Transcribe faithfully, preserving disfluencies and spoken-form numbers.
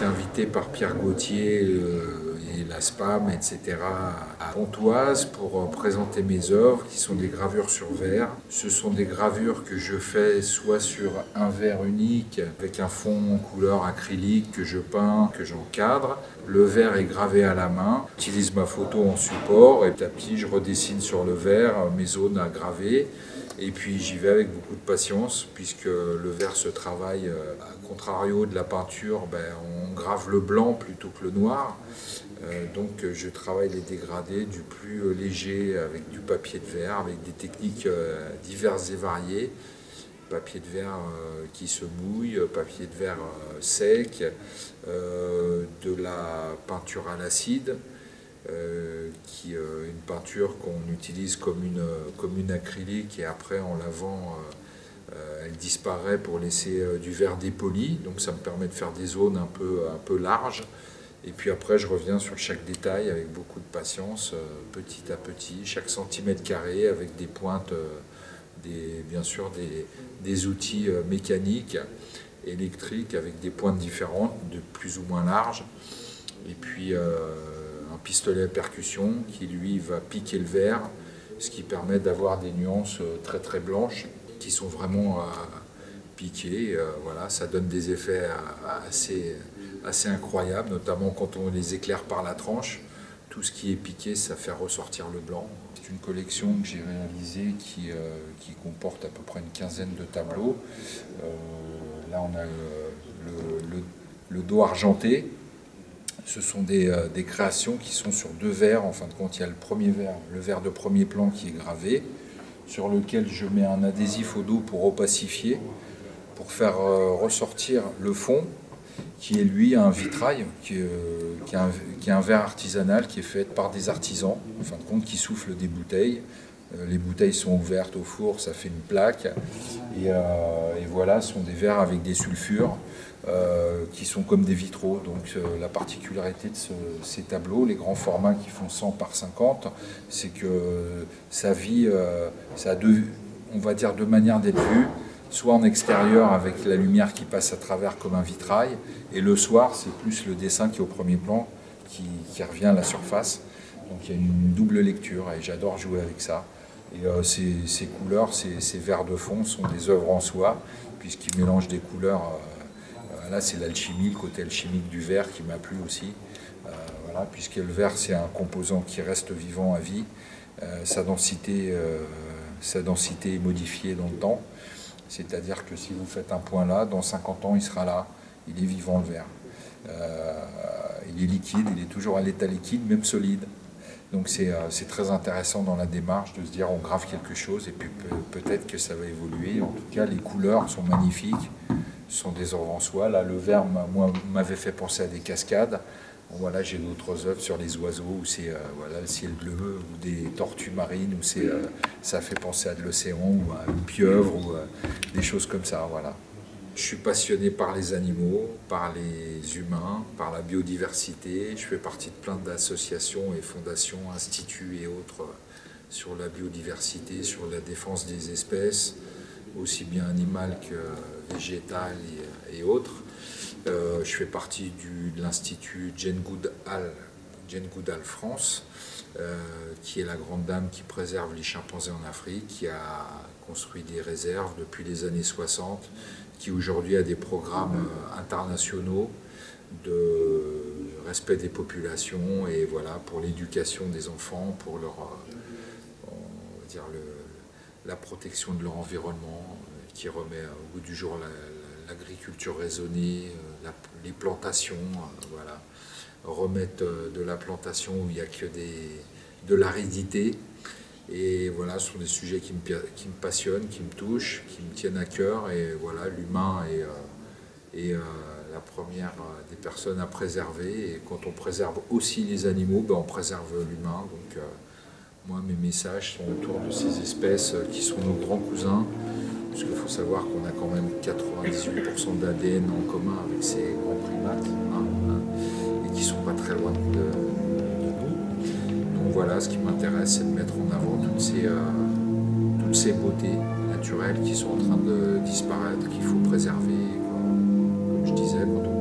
été invité par Pierre Gauthier euh, et la SPAM, et cetera à Pontoise pour euh, présenter mes œuvres qui sont des gravures sur verre. Ce sont des gravures que je fais soit sur un verre unique avec un fond en couleur acrylique que je peins, que j'encadre. Le verre est gravé à la main, j'utilise ma photo en support et petit à petit je redessine sur le verre mes zones à graver. Et puis j'y vais avec beaucoup de patience puisque le verre se travaille, à contrario de la peinture, ben, on grave le blanc plutôt que le noir. Euh, donc je travaille les dégradés du plus léger avec du papier de verre, avec des techniques euh, diverses et variées. Papier de verre euh, qui se mouille, papier de verre euh, sec, euh, de la peinture à l'acide. Euh, qui euh, une peinture qu'on utilise comme une, comme une acrylique et après en lavant euh, euh, elle disparaît pour laisser euh, du verre dépoli, donc ça me permet de faire des zones un peu, un peu larges, et puis après je reviens sur chaque détail avec beaucoup de patience, euh, petit à petit, chaque centimètre carré avec des pointes, euh, des, bien sûr des, des outils euh, mécaniques, électriques avec des pointes différentes, de plus ou moins larges, et puis euh, un pistolet à percussion qui lui va piquer le verre, ce qui permet d'avoir des nuances très très blanches qui sont vraiment euh, piquées. Euh, voilà, ça donne des effets assez, assez incroyables, notamment quand on les éclaire par la tranche. Tout ce qui est piqué, ça fait ressortir le blanc. C'est une collection que j'ai réalisée qui, euh, qui comporte à peu près une quinzaine de tableaux. Euh, là on a le, le, le, le dos argenté. Ce sont des, euh, des créations qui sont sur deux verres. En fin de compte, il y a le premier verre, le verre de premier plan qui est gravé, sur lequel je mets un adhésif au dos pour opacifier, pour faire euh, ressortir le fond, qui est lui un vitrail, qui, euh, qui, est un, qui est un verre artisanal qui est fait par des artisans, en fin de compte, qui soufflent des bouteilles. Euh, les bouteilles sont ouvertes au four, ça fait une plaque. Et, euh, et voilà, ce sont des verres avec des sulfures. Euh, qui sont comme des vitraux, donc euh, la particularité de ce, ces tableaux, les grands formats qui font cent par cinquante, c'est que euh, ça vit, euh, ça a deux, on va dire deux manières d'être vu, soit en extérieur avec la lumière qui passe à travers comme un vitrail, et le soir c'est plus le dessin qui est au premier plan, qui, qui revient à la surface, donc il y a une double lecture et j'adore jouer avec ça. Et euh, ces, ces couleurs, ces, ces verres de fond sont des œuvres en soi, puisqu'ils mélangent des couleurs. Euh, Là, c'est l'alchimie, le côté alchimique du verre qui m'a plu aussi. Euh, voilà, puisque le verre, c'est un composant qui reste vivant à vie. Euh, sa, densité, euh, sa densité est modifiée dans le temps. C'est-à-dire que si vous faites un point là, dans cinquante ans, il sera là. Il est vivant, le verre. Euh, il est liquide, il est toujours à l'état liquide, même solide. Donc c'est euh, très intéressant dans la démarche de se dire on grave quelque chose et puis peut-être que ça va évoluer. En tout cas, les couleurs sont magnifiques. Sont des œuvres en soi. Là, le verre m'avait fait penser à des cascades. Voilà, j'ai d'autres œuvres sur les oiseaux, où c'est euh, voilà, le ciel bleu, ou des tortues marines, où c'est euh, ça fait penser à de l'océan, ou à une pieuvre, ou euh, des choses comme ça. Voilà. Je suis passionné par les animaux, par les humains, par la biodiversité. Je fais partie de plein d'associations et fondations, instituts et autres sur la biodiversité, sur la défense des espèces, aussi bien animales que végétales et, et autres. Euh, je fais partie du, de l'Institut Jane Goodall, Jane Goodall France, euh, qui est la grande dame qui préserve les chimpanzés en Afrique, qui a construit des réserves depuis les années soixante, qui aujourd'hui a des programmes internationaux de respect des populations et voilà, pour l'éducation des enfants, pour leur, on va dire, le la protection de leur environnement, qui remet au goût du jour l'agriculture raisonnée, la, les plantations, voilà, remettre de la plantation où il n'y a que des, de l'aridité. Et voilà, ce sont des sujets qui me, qui me passionnent, qui me touchent, qui me tiennent à cœur. Et voilà, l'humain est, est la première des personnes à préserver. Et quand on préserve aussi les animaux, ben on préserve l'humain. Donc, moi, mes messages sont autour de ces espèces qui sont nos grands cousins, parce qu'il faut savoir qu'on a quand même quatre-vingt-dix-huit pour cent d'A D N en commun avec ces grands primates, hein, hein, et qui ne sont pas très loin de, de nous. Donc voilà, ce qui m'intéresse, c'est de mettre en avant toutes ces, euh, toutes ces beautés naturelles qui sont en train de disparaître, qu'il faut préserver. Comme je disais, quand on